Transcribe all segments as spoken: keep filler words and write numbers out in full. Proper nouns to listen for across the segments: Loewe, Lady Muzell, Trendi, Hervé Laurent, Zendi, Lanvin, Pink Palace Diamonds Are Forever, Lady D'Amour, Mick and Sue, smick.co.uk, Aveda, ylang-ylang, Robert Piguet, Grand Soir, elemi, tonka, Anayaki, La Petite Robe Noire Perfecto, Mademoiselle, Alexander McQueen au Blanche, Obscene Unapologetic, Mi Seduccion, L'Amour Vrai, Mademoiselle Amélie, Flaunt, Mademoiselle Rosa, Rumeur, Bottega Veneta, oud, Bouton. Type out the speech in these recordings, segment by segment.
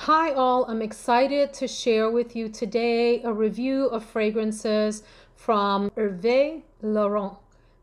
Hi all, I'm excited to share with you today a review of fragrances from Hervé Laurent,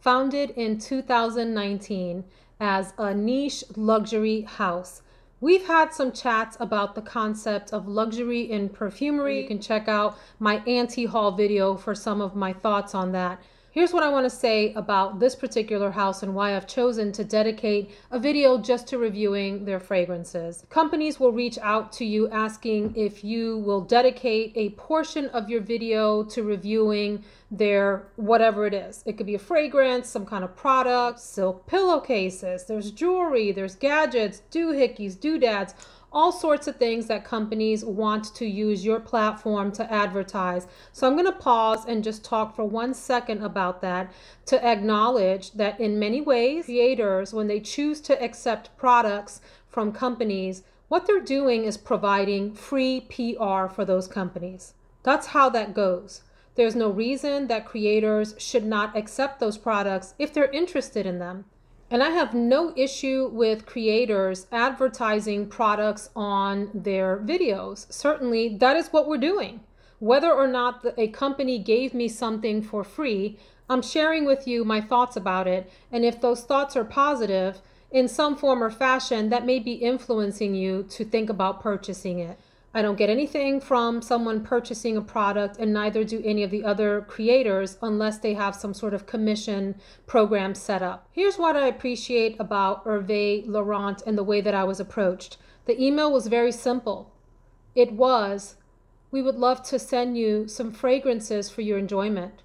founded in two thousand nineteen as a niche luxury house. We've had some chats about the concept of luxury in perfumery. You can check out my Auntie haul video for some of my thoughts on that. Here's what I want to say about this particular house and why I've chosen to dedicate a video just to reviewing their fragrances. Companies will reach out to you asking if you will dedicate a portion of your video to reviewing their whatever it is. It could be a fragrance, some kind of product, silk pillowcases, there's jewelry, there's gadgets, doohickeys, doodads, all sorts of things that companies want to use your platform to advertise. So I'm going to pause and just talk for one second about that to acknowledge that in many ways, creators, when they choose to accept products from companies, what they're doing is providing free P R for those companies. That's how that goes. There's no reason that creators should not accept those products if they're interested in them. And I have no issue with creators advertising products on their videos. Certainly, that is what we're doing. Whether or not a company gave me something for free, I'm sharing with you my thoughts about it. And if those thoughts are positive in some form or fashion, that may be influencing you to think about purchasing it. I don't get anything from someone purchasing a product, and neither do any of the other creators unless they have some sort of commission program set up. Here's what I appreciate about Hervé Laurent and the way that I was approached. The email was very simple. It was, we would love to send you some fragrances for your enjoyment.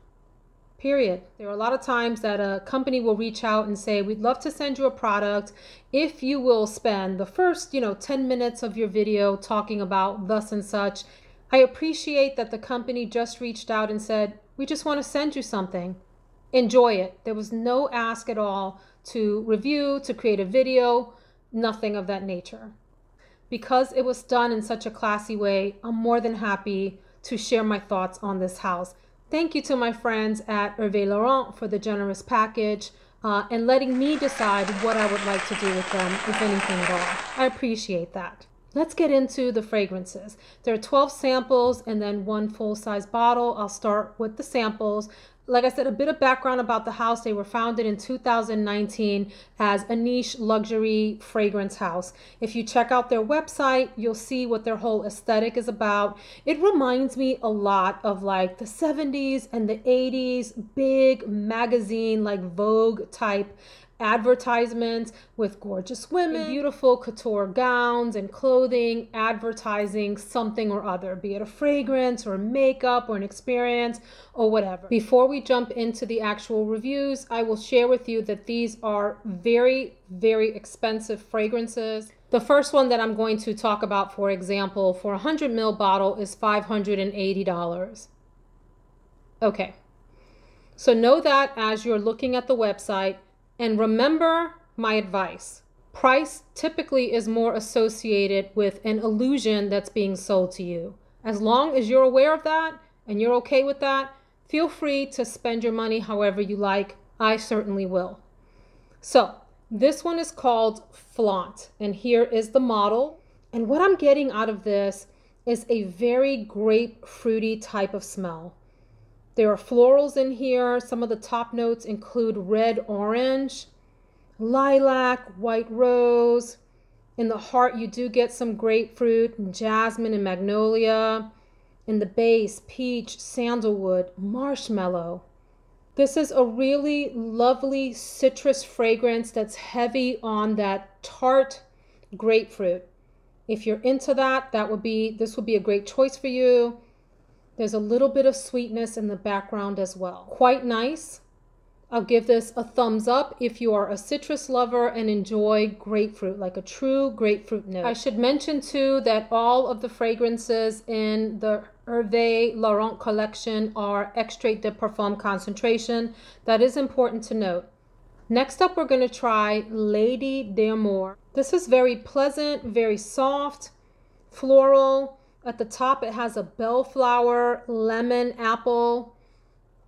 Period. There are a lot of times that a company will reach out and say, we'd love to send you a product if you will spend the first, you know, ten minutes of your video talking about thus and such. I appreciate that the company just reached out and said, we just want to send you something. Enjoy it. There was no ask at all to review, to create a video, nothing of that nature. Because it was done in such a classy way, I'm more than happy to share my thoughts on this house. Thank you to my friends at Hervé Laurent for the generous package uh, and letting me decide what I would like to do with them, if anything at all. I appreciate that. Let's get into the fragrances. There are twelve samples and then one full-size bottle. I'll start with the samples. Like I said, a bit of background about the house. They were founded in two thousand nineteen as a niche luxury fragrance house. If you check out their website, you'll see what their whole aesthetic is about. It reminds me a lot of like the seventies and the eighties, big magazine, like Vogue type advertisements with gorgeous women, beautiful couture gowns and clothing, advertising something or other, be it a fragrance or makeup or an experience or whatever. Before we jump into the actual reviews, I will share with you that these are very, very expensive fragrances. The first one that I'm going to talk about, for example, for a one hundred milliliter bottle is five hundred eighty dollars. Okay, so know that as you're looking at the website. And remember my advice, price typically is more associated with an illusion that's being sold to you. As long as you're aware of that and you're okay with that, feel free to spend your money however you like. I certainly will. So this one is called Flaunt, and here is the model. And what I'm getting out of this is a very grapefruity type of smell. There are florals in here. Some of the top notes include red, orange, lilac, white rose. In the heart, you do get some grapefruit, and jasmine, and magnolia. In the base, peach, sandalwood, marshmallow. This is a really lovely citrus fragrance that's heavy on that tart grapefruit. If you're into that, that would be, this would be a great choice for you. There's a little bit of sweetness in the background as well. Quite nice. I'll give this a thumbs up if you are a citrus lover and enjoy grapefruit, like a true grapefruit note. I should mention too that all of the fragrances in the Hervé Laurent collection are extrait de parfum concentration. That is important to note. Next up, we're going to try Lady D'Amour. This is very pleasant, very soft, floral. At the top, it has a bellflower, lemon, apple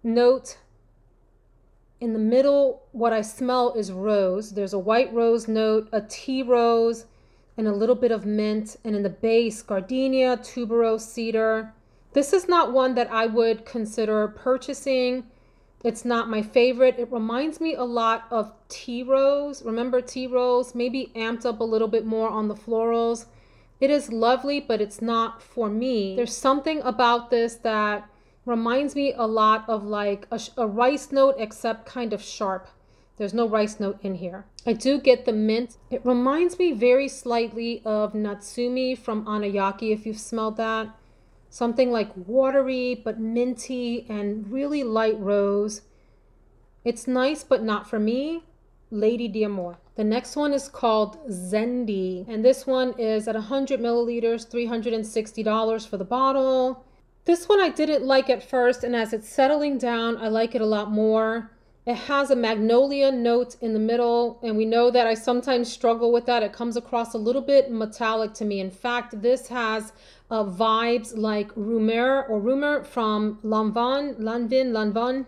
note. In the middle, what I smell is rose. There's a white rose note, a tea rose, and a little bit of mint, and in the base, gardenia, tuberose, cedar. This is not one that I would consider purchasing. It's not my favorite. It reminds me a lot of tea rose. Remember tea rose? Maybe amped up a little bit more on the florals. It is lovely, but it's not for me. There's something about this that reminds me a lot of like a, a rice note, except kind of sharp. There's no rice note in here. I do get the mint. It reminds me very slightly of Natsumi from Anayaki, if you've smelled that. Something like watery, but minty and really light rose. It's nice, but not for me. Lady D'Amour. The next one is called Zendi, and this one is at one hundred milliliters, three hundred sixty dollars for the bottle. This one I didn't like at first, and as it's settling down, I like it a lot more. It has a magnolia note in the middle, and we know that I sometimes struggle with that. It comes across a little bit metallic to me. In fact, this has uh, vibes like Rumeur or Rumeur from Lanvin, Lanvin, Lanvin,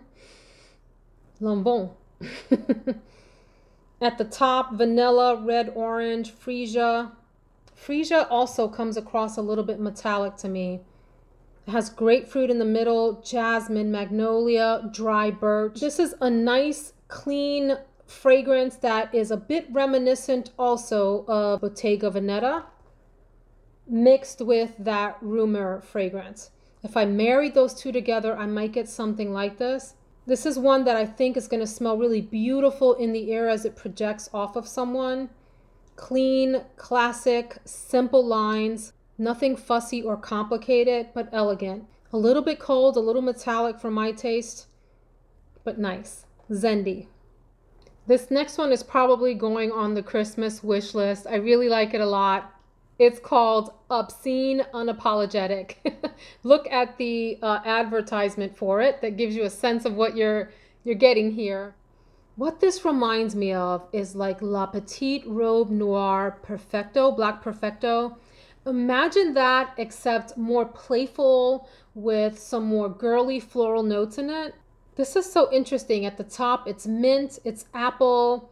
Lanvin. At the top, vanilla, red, orange, freesia. Freesia also comes across a little bit metallic to me. It has grapefruit in the middle, jasmine, magnolia, dry birch. This is a nice, clean fragrance that is a bit reminiscent also of Bottega Veneta, mixed with that Rumeur fragrance. If I married those two together, I might get something like this. This is one that I think is going to smell really beautiful in the air as it projects off of someone. Clean, classic, simple lines. Nothing fussy or complicated, but elegant. A little bit cold, a little metallic for my taste, but nice. Zendi. This next one is probably going on the Christmas wish list. I really like it a lot. It's called Obscene Unapologetic. Look at the uh, advertisement for it. That gives you a sense of what you're, you're getting here. What this reminds me of is like La Petite Robe Noire Perfecto, Black Perfecto. Imagine that, except more playful with some more girly floral notes in it. This is so interesting. At the top, it's mint, it's apple,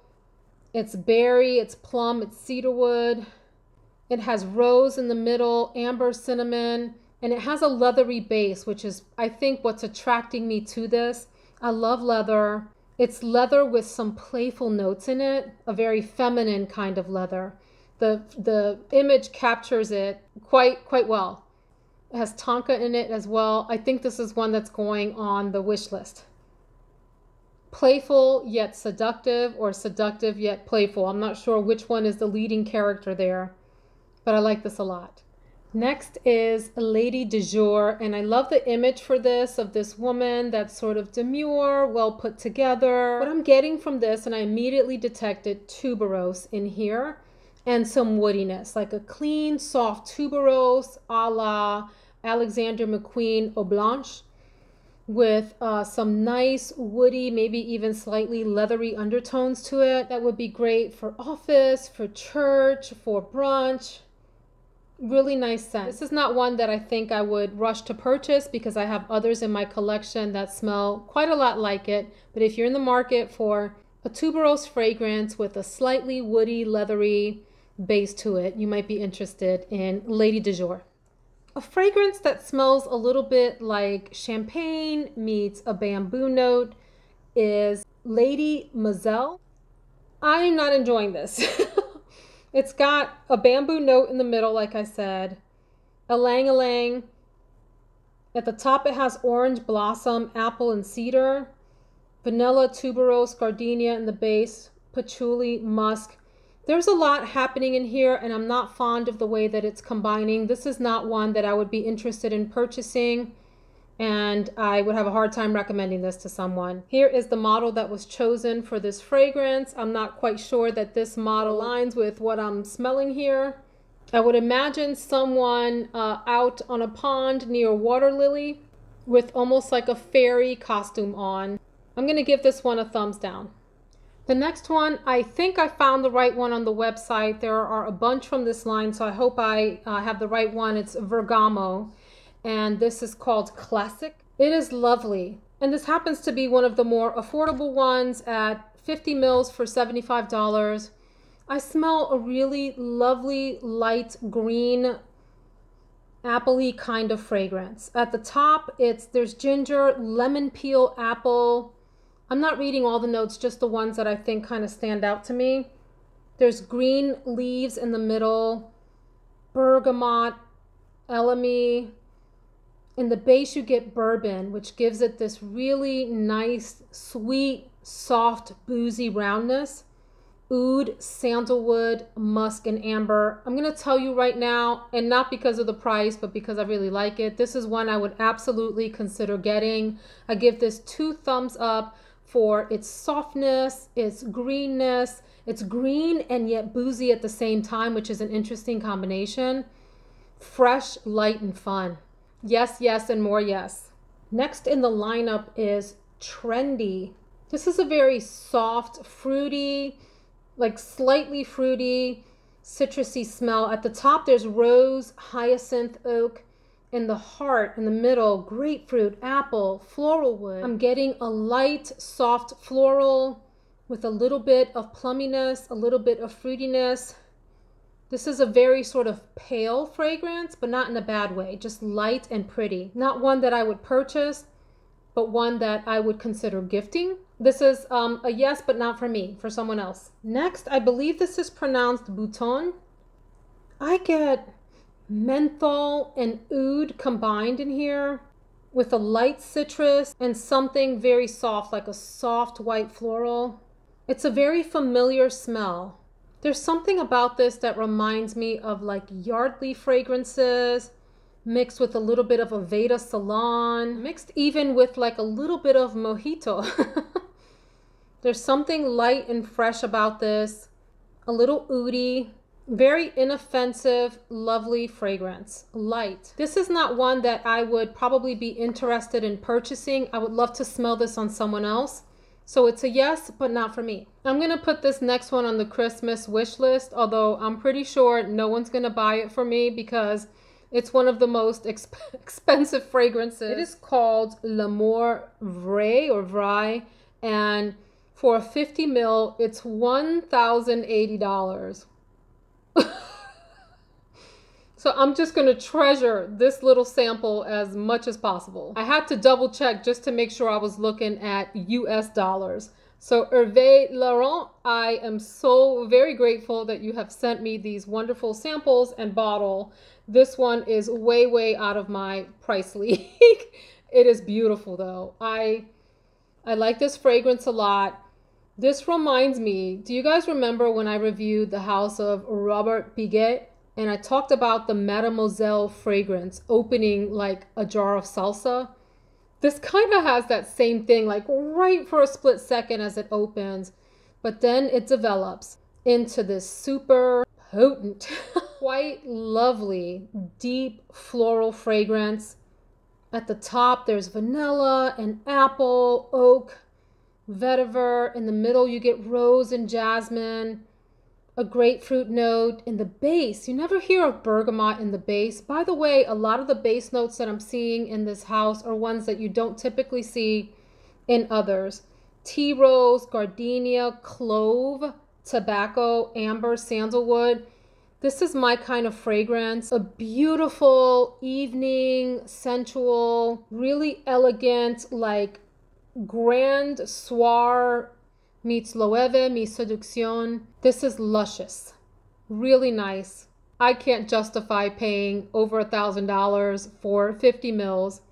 it's berry, it's plum, it's cedarwood. It has rose in the middle, amber, cinnamon, and it has a leathery base, which is, I think, what's attracting me to this. I love leather. It's leather with some playful notes in it, a very feminine kind of leather. The, the image captures it quite, quite well. It has tonka in it as well. I think this is one that's going on the wish list. Playful yet seductive, or seductive yet playful. I'm not sure which one is the leading character there, but I like this a lot. Next is Lady Du Jour, and I love the image for this, of this woman that's sort of demure, well put together. What I'm getting from this, and I immediately detected tuberose in here, and some woodiness, like a clean, soft tuberose a la Alexander McQueen au Blanche, with uh, some nice woody, maybe even slightly leathery undertones to it. That would be great for office, for church, for brunch. Really nice scent. This is not one that I think I would rush to purchase because I have others in my collection that smell quite a lot like it. But if you're in the market for a tuberose fragrance with a slightly woody, leathery base to it, you might be interested in Lady Du Jour. A fragrance that smells a little bit like champagne meets a bamboo note is Lady Muzell. I'm not enjoying this. It's got a bamboo note in the middle, like I said, ylang-ylang. At the top, it has orange blossom, apple, and cedar, vanilla, tuberose, gardenia in the base, patchouli, musk. There's a lot happening in here, and I'm not fond of the way that it's combining. This is not one that I would be interested in purchasing, and I would have a hard time recommending this to someone. Here is the model that was chosen for this fragrance. I'm not quite sure that this model aligns with what I'm smelling here. I would imagine someone uh, out on a pond near water lily with almost like a fairy costume on. I'm gonna give this one a thumbs down. The next one, I think I found the right one on the website. There are a bunch from this line, so I hope I uh, have the right one. It's Vergamo, and this is called Classic. It is lovely, and this happens to be one of the more affordable ones at fifty mils for seventy-five dollars. I smell a really lovely light green apple-y kind of fragrance. At the top, it's there's ginger, lemon peel, apple. I'm not reading all the notes, just the ones that I think kind of stand out to me. There's green leaves in the middle, bergamot, elemi. In the base, you get bourbon, which gives it this really nice, sweet, soft, boozy roundness. Oud, sandalwood, musk, and amber. I'm going to tell you right now, and not because of the price, but because I really like it, this is one I would absolutely consider getting. I give this two thumbs up for its softness, its greenness. It's green and yet boozy at the same time, which is an interesting combination. Fresh, light, and fun. Yes, yes, and more yes. Next in the lineup is Trendi. This is a very soft, fruity, like slightly fruity, citrusy smell. At the top, there's rose, hyacinth, oak. In the heart, in the middle, grapefruit, apple, floral wood. I'm getting a light, soft floral with a little bit of plumminess, a little bit of fruitiness. This is a very sort of pale fragrance, but not in a bad way, just light and pretty. Not one that I would purchase, but one that I would consider gifting. This is um, a yes, but not for me, for someone else. Next, I believe this is pronounced Bouton. I get menthol and oud combined in here with a light citrus and something very soft, like a soft white floral. It's a very familiar smell. There's something about this that reminds me of like Yardley fragrances, mixed with a little bit of Aveda Salon, mixed even with like a little bit of mojito. There's something light and fresh about this, a little oudy, very inoffensive, lovely fragrance, light. This is not one that I would probably be interested in purchasing. I would love to smell this on someone else. So it's a yes, but not for me. I'm gonna put this next one on the Christmas wish list, although I'm pretty sure no one's gonna buy it for me because it's one of the most exp expensive fragrances. It is called L'Amour Vrai or Vrai, and for fifty mil, it's one thousand eighty dollars. So I'm just gonna treasure this little sample as much as possible. I had to double check just to make sure I was looking at U S dollars. So Hervé Laurent, I am so very grateful that you have sent me these wonderful samples and bottle. This one is way, way out of my price league. It is beautiful though. I, I like this fragrance a lot. This reminds me, do you guys remember when I reviewed the house of Robert Piguet and I talked about the Mademoiselle fragrance opening like a jar of salsa? This kind of has that same thing, like right for a split second as it opens, but then it develops into this super potent, quite lovely, deep floral fragrance. At the top, there's vanilla and apple, oak, vetiver. In the middle, you get rose and jasmine, a grapefruit note. In the base, you never hear of bergamot in the base. By the way, a lot of the base notes that I'm seeing in this house are ones that you don't typically see in others. Tea rose, gardenia, clove, tobacco, amber, sandalwood. This is my kind of fragrance. A beautiful evening, sensual, really elegant, like Grand Soir meets Loewe, Mi Seduccion. This is luscious, really nice. I can't justify paying over a thousand dollars for fifty mils.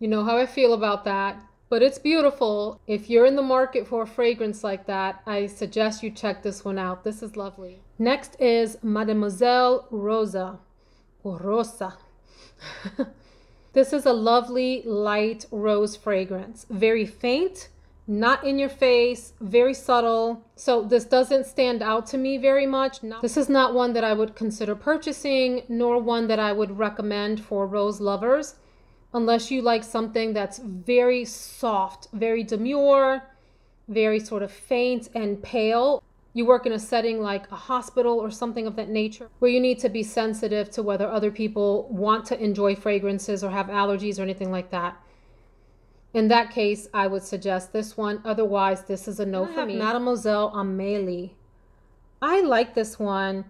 You know how I feel about that, but it's beautiful. If you're in the market for a fragrance like that, I suggest you check this one out. This is lovely. Next is Mademoiselle Rosa, or Rosa. This is a lovely light rose fragrance, very faint, not in your face, very subtle. So this doesn't stand out to me very much. Not, this is not one that I would consider purchasing, nor one that I would recommend for rose lovers, unless you like something that's very soft, very demure, very sort of faint and pale. You work in a setting like a hospital or something of that nature where you need to be sensitive to whether other people want to enjoy fragrances or have allergies or anything like that. In that case, I would suggest this one. Otherwise, this is a no for me. Mademoiselle Amélie. I like this one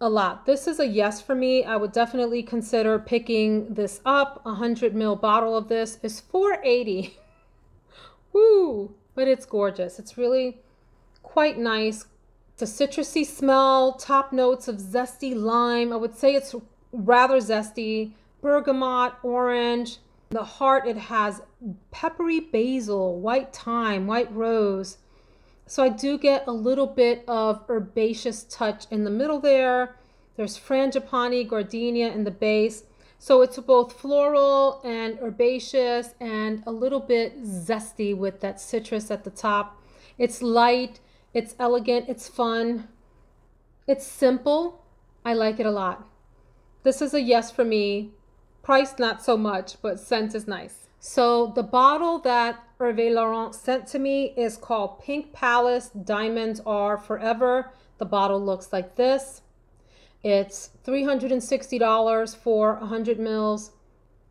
a lot. This is a yes for me. I would definitely consider picking this up. A one hundred mil bottle of this is four eighty. Woo! But it's gorgeous. It's really quite nice. It's a citrusy smell, top notes of zesty lime. I would say it's rather zesty. Bergamot, orange. The heart, it has peppery basil, white thyme, white rose. So I do get a little bit of herbaceous touch in the middle there. There's frangipani, gardenia in the base. So it's both floral and herbaceous and a little bit zesty with that citrus at the top. It's light, it's elegant, it's fun, it's simple. I like it a lot. This is a yes for me. Price, not so much, but scent is nice. So the bottle that Hervé Laurent sent to me is called Pink Palace Diamonds Are Forever. The bottle looks like this. It's three hundred sixty dollars for one hundred mils.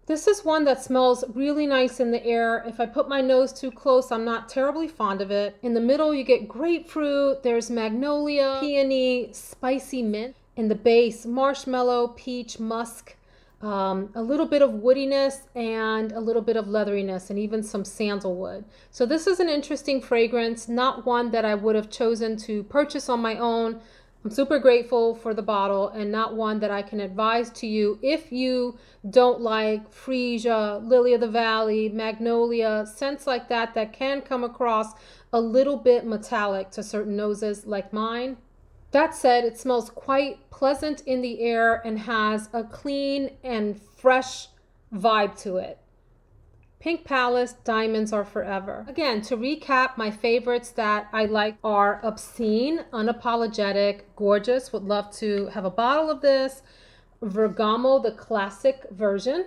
This is one that smells really nice in the air. If I put my nose too close, I'm not terribly fond of it. In the middle, you get grapefruit. There's magnolia, peony, spicy mint. In the base, marshmallow, peach, musk. Um, a little bit of woodiness and a little bit of leatheriness and even some sandalwood. So this is an interesting fragrance, not one that I would have chosen to purchase on my own. I'm super grateful for the bottle and not one that I can advise to you if you don't like freesia, lily of the valley, magnolia, scents like that that can come across a little bit metallic to certain noses like mine. That said, it smells quite pleasant in the air and has a clean and fresh vibe to it. Pink Palace, Diamonds Are Forever. Again, to recap, my favorites that I like are Obscene, Unapologetic, Gorgeous, would love to have a bottle of this, Vergamo, the classic version.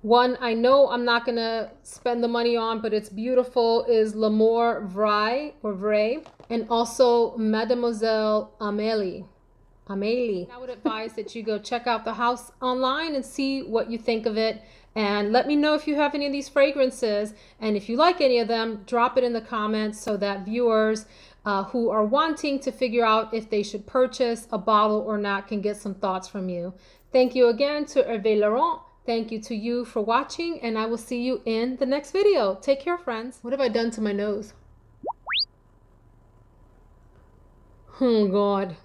One I know I'm not gonna spend the money on, but it's beautiful, is L'Amour Vrai, or Vrai, and also Mademoiselle Amélie. Amélie. I would advise that you go check out the house online and see what you think of it. And let me know if you have any of these fragrances. And if you like any of them, drop it in the comments so that viewers uh, who are wanting to figure out if they should purchase a bottle or not can get some thoughts from you. Thank you again to Hervé Laurent. Thank you to you for watching, and I will see you in the next video. Take care, friends. What have I done to my nose? Oh, God.